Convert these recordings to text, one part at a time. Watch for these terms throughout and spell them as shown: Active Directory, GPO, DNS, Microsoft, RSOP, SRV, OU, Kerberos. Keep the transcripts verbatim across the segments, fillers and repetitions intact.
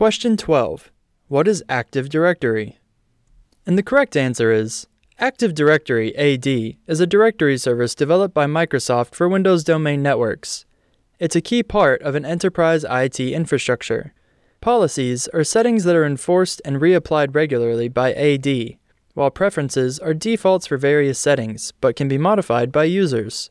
Question twelve. What is Active Directory? And the correct answer is, Active Directory A D is a directory service developed by Microsoft for Windows domain networks. It's a key part of an enterprise I T infrastructure. Policies are settings that are enforced and reapplied regularly by A D, while preferences are defaults for various settings, but can be modified by users.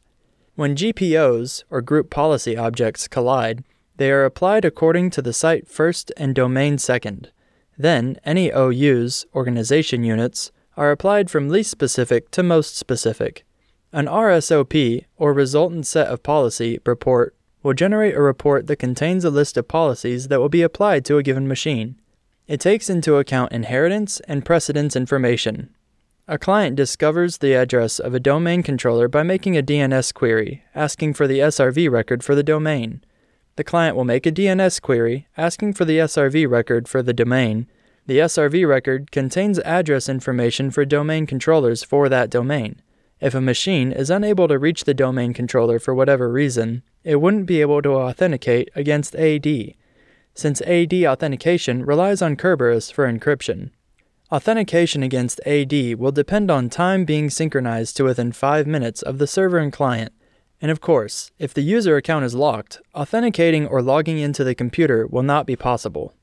When G P Os, or group policy objects, collide, they are applied according to the site first and domain second. Then, any O Us, organization units, are applied from least specific to most specific. An R S O P, or resultant set of policy, report will generate a report that contains a list of policies that will be applied to a given machine. It takes into account inheritance and precedence information. A client discovers the address of a domain controller by making a D N S query, asking for the S R V record for the domain. The client will make a D N S query, asking for the S R V record for the domain. The S R V record contains address information for domain controllers for that domain. If a machine is unable to reach the domain controller for whatever reason, it wouldn't be able to authenticate against A D, since A D authentication relies on Kerberos for encryption. Authentication against A D will depend on time being synchronized to within five minutes of the server and client. And of course, if the user account is locked, authenticating or logging into the computer will not be possible.